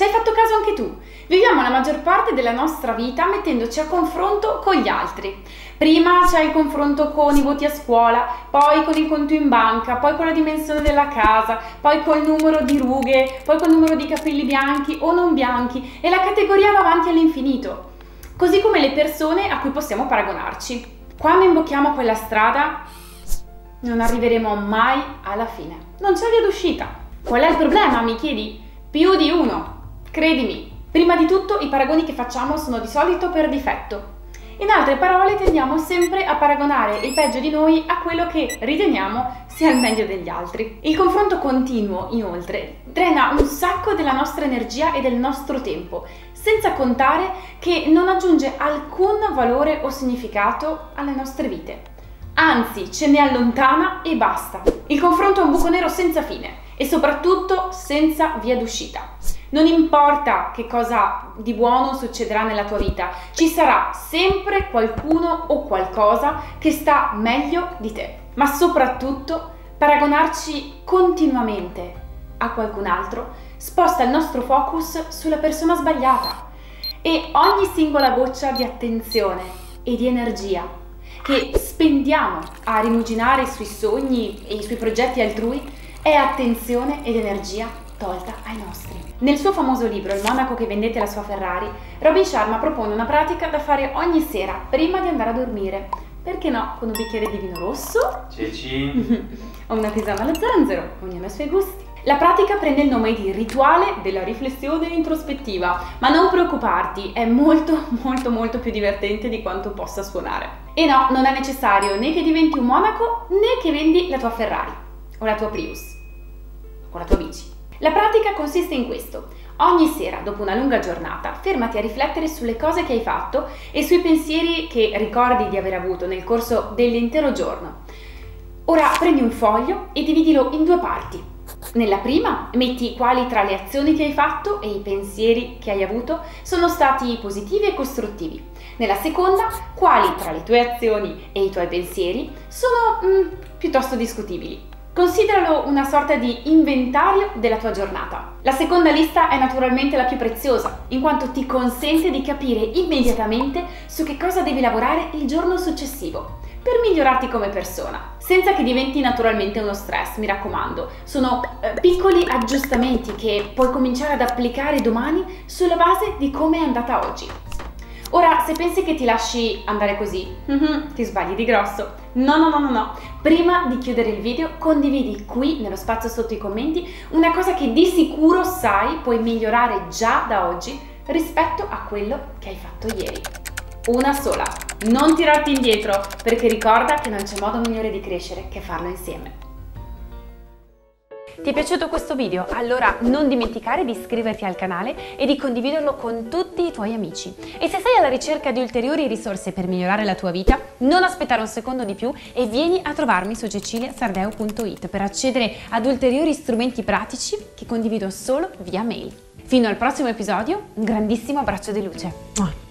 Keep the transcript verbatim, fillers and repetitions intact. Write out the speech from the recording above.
Ci hai fatto caso anche tu? Viviamo la maggior parte della nostra vita mettendoci a confronto con gli altri. Prima c'è il confronto con i voti a scuola, poi con il conto in banca, poi con la dimensione della casa, poi col numero di rughe, poi col numero di capelli bianchi o non bianchi, e la categoria va avanti all'infinito. Così come le persone a cui possiamo paragonarci. Quando imbocchiamo quella strada non arriveremo mai alla fine. Non c'è via d'uscita. Qual è il problema, mi chiedi? Più di uno, credimi. Prima di tutto i paragoni che facciamo sono di solito per difetto. In altre parole, tendiamo sempre a paragonare il peggio di noi a quello che riteniamo sia il meglio degli altri. Il confronto continuo, inoltre, drena un sacco della nostra energia e del nostro tempo, senza contare che non aggiunge alcun valore o significato alle nostre vite. Anzi, ce ne allontana e basta. Il confronto è un buco nero senza fine e soprattutto senza via d'uscita. Non importa che cosa di buono succederà nella tua vita, ci sarà sempre qualcuno o qualcosa che sta meglio di te. Ma soprattutto, paragonarci continuamente a qualcun altro sposta il nostro focus sulla persona sbagliata, e ogni singola goccia di attenzione e di energia che spendiamo a rimuginare sui sogni e sui progetti altrui è attenzione ed energia tolta ai nostri. Nel suo famoso libro Il monaco che vendette la sua Ferrari, Robin Sharma propone una pratica da fare ogni sera prima di andare a dormire. Perché no? Con un bicchiere di vino rosso, ceci, o una tisana allo zanzero, ognuno ha i suoi gusti. La pratica prende il nome di rituale della riflessione introspettiva, ma non preoccuparti, è molto molto molto più divertente di quanto possa suonare. E no, non è necessario né che diventi un monaco né che vendi la tua Ferrari, o la tua Prius, o la tua bici. La pratica consiste in questo: ogni sera, dopo una lunga giornata, fermati a riflettere sulle cose che hai fatto e sui pensieri che ricordi di aver avuto nel corso dell'intero giorno. Ora prendi un foglio e dividilo in due parti. Nella prima metti quali tra le azioni che hai fatto e i pensieri che hai avuto sono stati positivi e costruttivi. Nella seconda, quali tra le tue azioni e i tuoi pensieri sono mm, piuttosto discutibili. Consideralo una sorta di inventario della tua giornata. La seconda lista è naturalmente la più preziosa, in quanto ti consente di capire immediatamente su che cosa devi lavorare il giorno successivo, per migliorarti come persona, senza che diventi naturalmente uno stress, mi raccomando. Sono eh, piccoli aggiustamenti che puoi cominciare ad applicare domani sulla base di come è andata oggi. Ora, se pensi che ti lasci andare così, mm-hmm, ti sbagli di grosso. No, no, no, no, no. Prima di chiudere il video, condividi qui, nello spazio sotto i commenti, una cosa che di sicuro sai puoi migliorare già da oggi rispetto a quello che hai fatto ieri. Una sola. Non tirarti indietro, perché ricorda che non c'è modo migliore di crescere che farlo insieme. Ti è piaciuto questo video? Allora non dimenticare di iscriverti al canale e di condividerlo con tutti i tuoi amici. E se sei alla ricerca di ulteriori risorse per migliorare la tua vita, non aspettare un secondo di più e vieni a trovarmi su cecilia sardeo punto it per accedere ad ulteriori strumenti pratici che condivido solo via mail. Fino al prossimo episodio, un grandissimo abbraccio di luce.